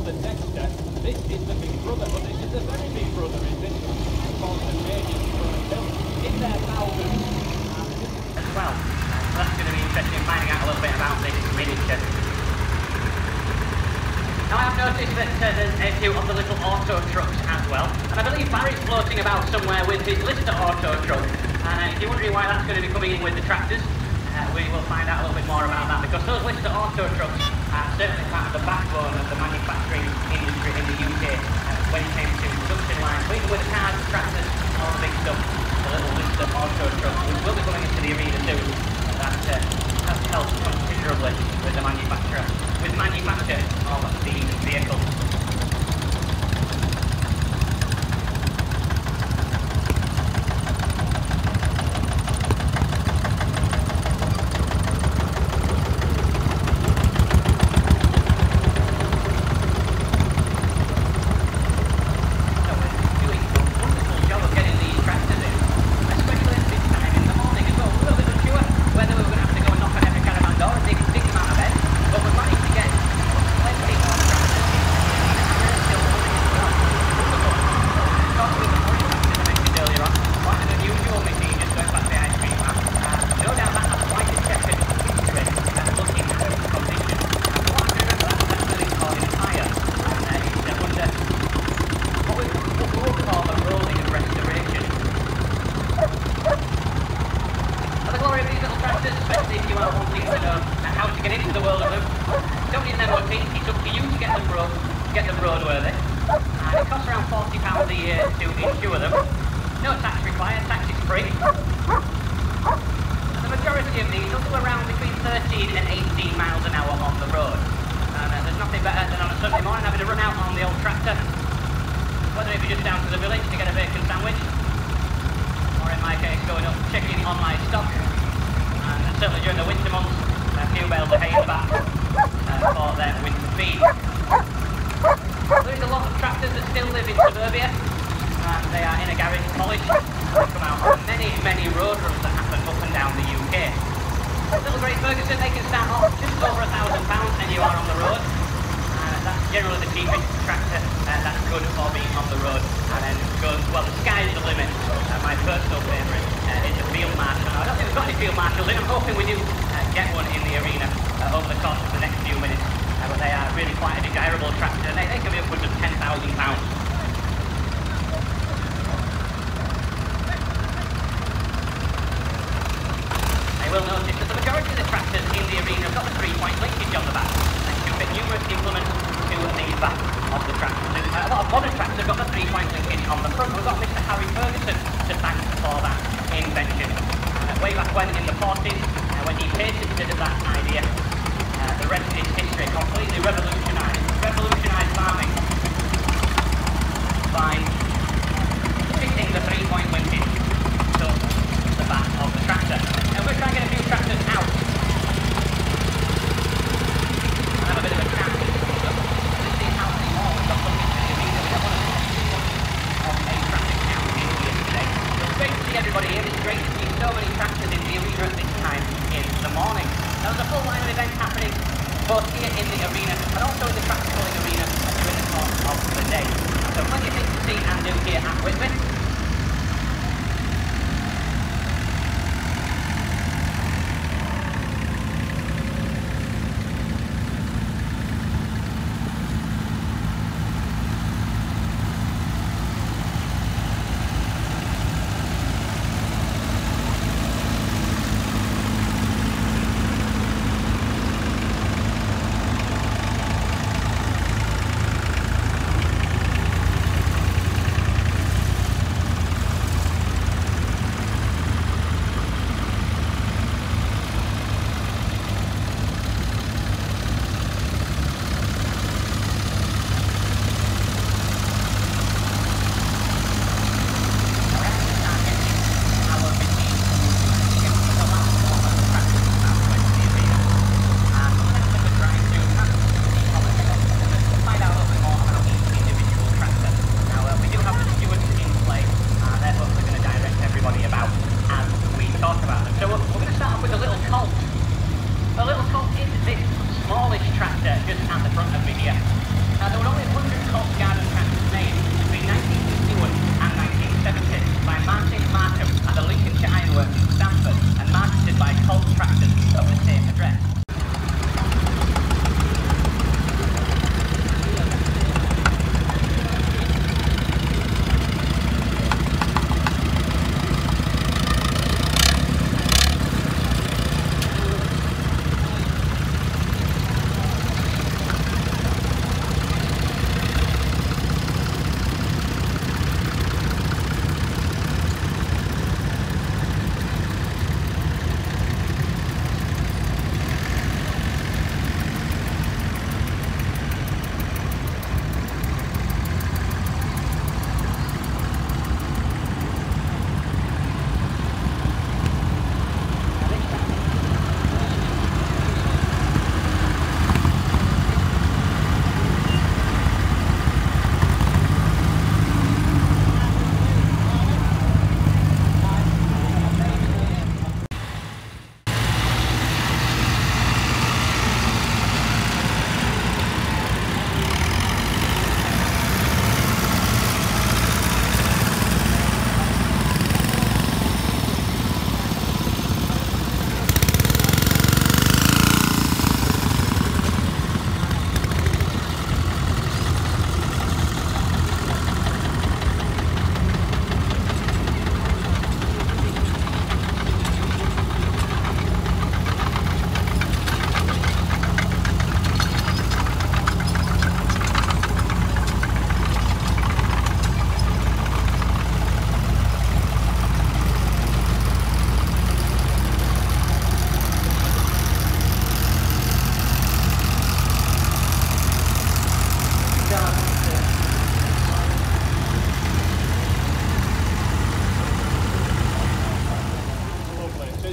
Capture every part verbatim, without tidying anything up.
on the next step. This is the big brother, but this is the very big brother, is it? For the major built in their thousands. Well, that's going to be interesting finding out a little bit about this miniature. Now I have noticed that uh, there's a few of the little auto trucks as well, and I believe Barry's floating about somewhere with his Lister auto truck. And uh, if you're wondering why that's going to be coming in with the tractors, Uh, we will find out a little bit more about that, because those Lister auto trucks are certainly part of the backbone of the manufacturing industry in the U K uh, when it came to production lines, even with the cars, tractors, all the big stuff. The little Lister auto trucks, which will be going into the arena soon, uh, that uh, has helped considerably with the manufacturer, with manufacture of these vehicles.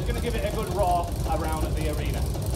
going to give it a good roar around the arena.